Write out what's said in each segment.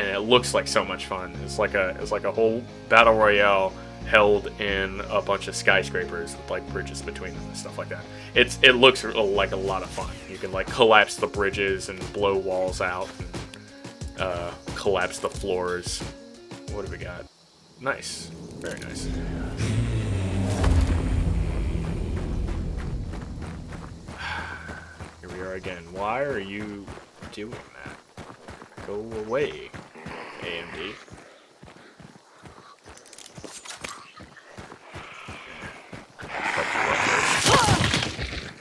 and it looks like so much fun. It's like a whole battle royale held in a bunch of skyscrapers with like bridges between them and stuff like that. It looks like a lot of fun. You can like collapse the bridges and blow walls out, and collapse the floors. What have we got? Nice, very nice. Here we are again. Why are you doing that? Go away, AMD.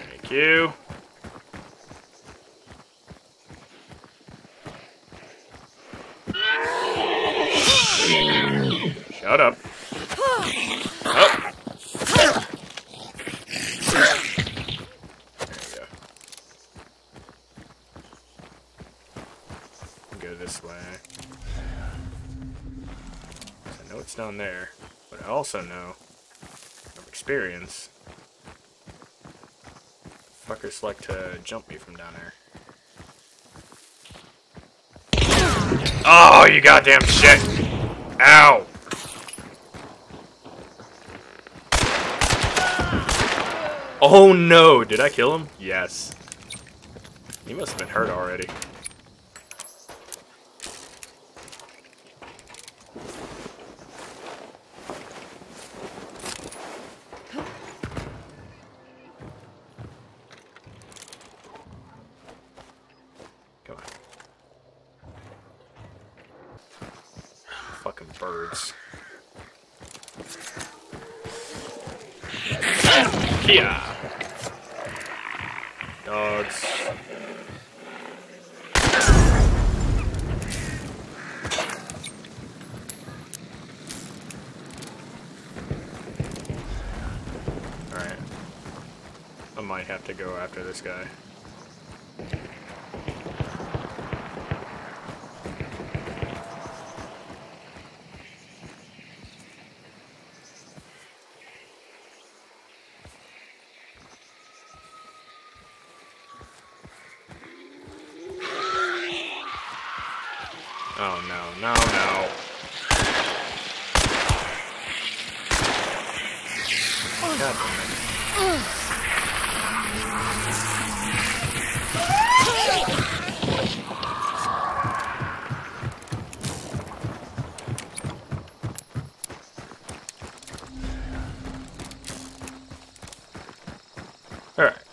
Thank you. Shut up. Oh. There we go. Go this way. I know it's down there, but I also know from experience fuckers like to jump me from down there. Oh, you goddamn shit! Ow! Oh no! Did I kill him? Yes. He must have been hurt already. Come on. Fucking birds. Yeah. Dogs. Alright. I might have to go after this guy. Oh no, no, no. God damn it. All right.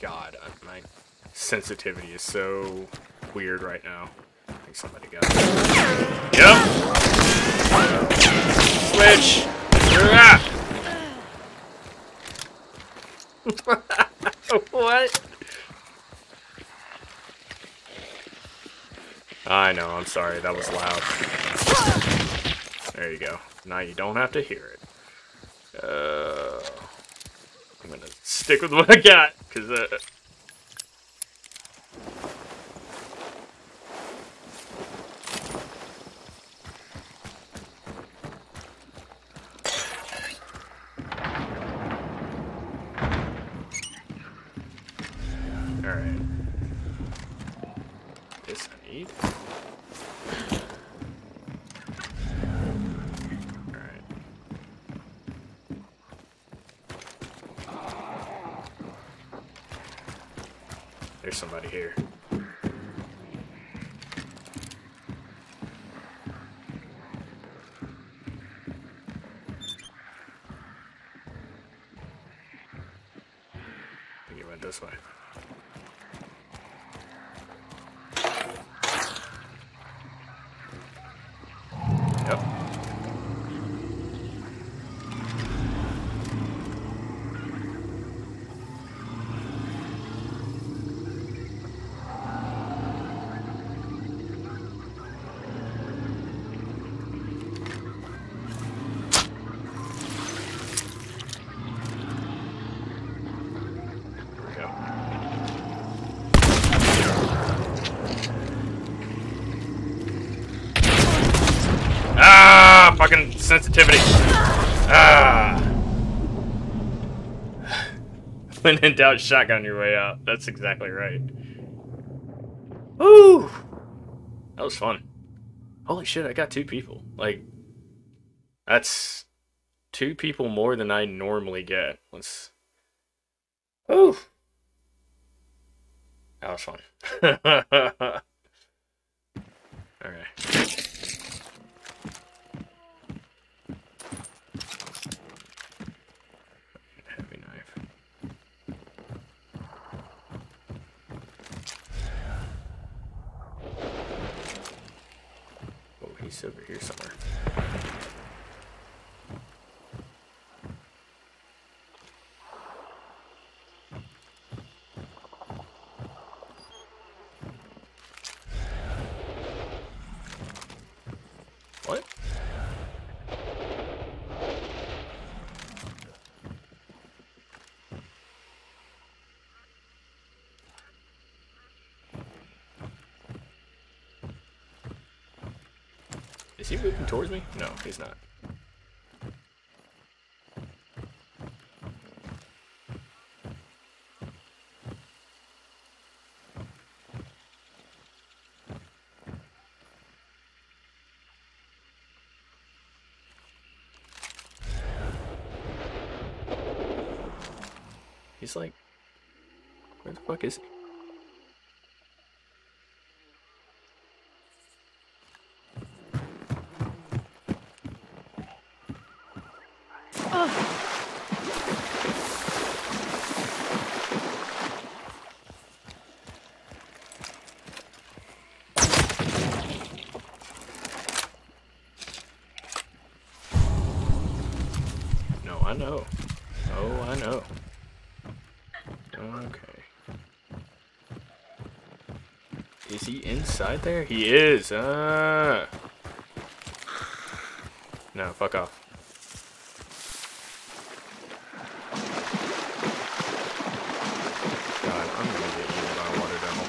God, my sensitivity is so weird right now. I think somebody got it. Yep! Switch! What? I know, I'm sorry, that was loud. There you go. Now you don't have to hear it. I'm gonna stick with what I got, because Alright. This I need. There's somebody here. I think he went this way. Yep. fucking sensitivity. When in doubt, shotgun your way out. That's exactly right. Woo! That was fun. Holy shit, I got 2 people. Like, that's 2 people more than I normally get. Let's... Woo! That was fun. Alright. Over here somewhere. What? Is he moving towards me? No, he's not. He's like, where the fuck is he? I know. Oh, I know. Okay. Is he inside there? He is. No, fuck off. God, I'm gonna get eaten by a water devil.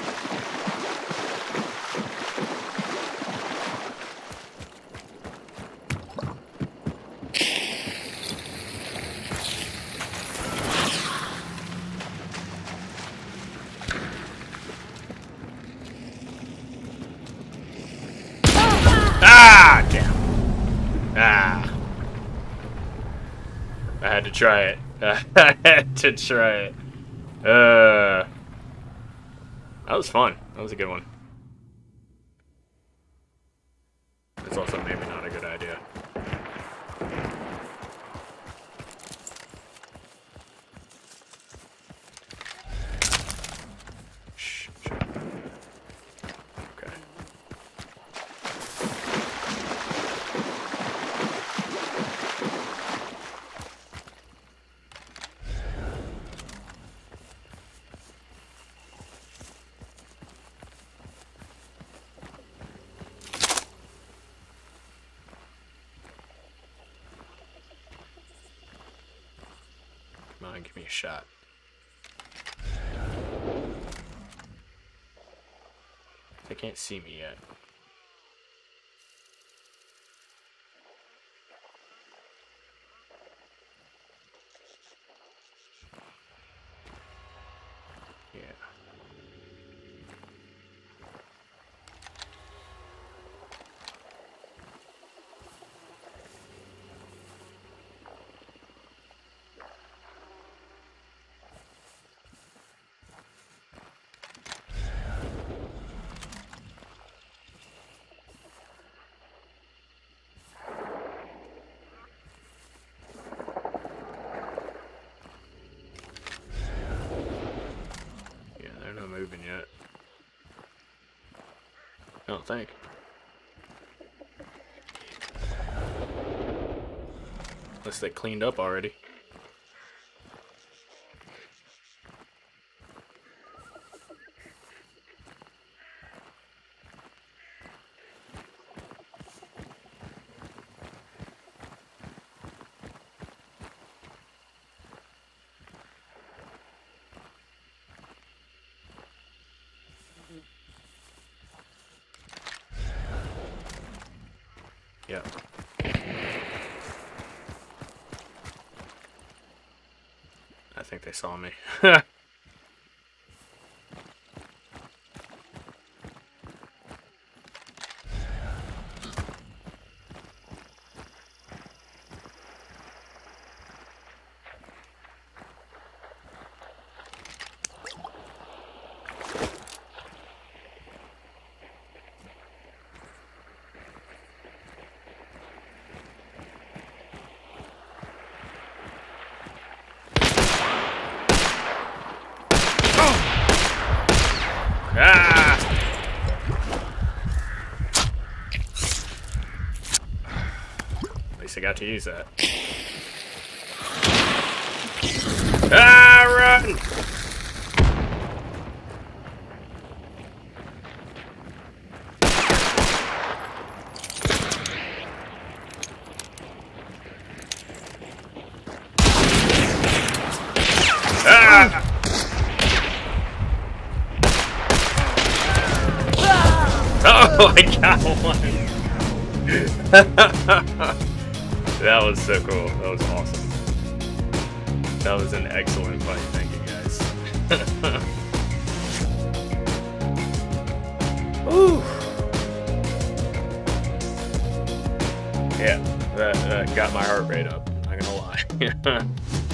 I had to try it. I had to try it. That was fun. That was a good one. That's also maybe not a good idea. Give me a shot. They can't see me yet. Yeah. Yet. I don't think. Unless they cleaned up already. Yeah. think they saw me. I got to use that. Run! Oh, I got one! That was so cool. That was awesome. That was an excellent fight. Thank you guys. Ooh. Yeah, that got my heart rate up. Not gonna lie.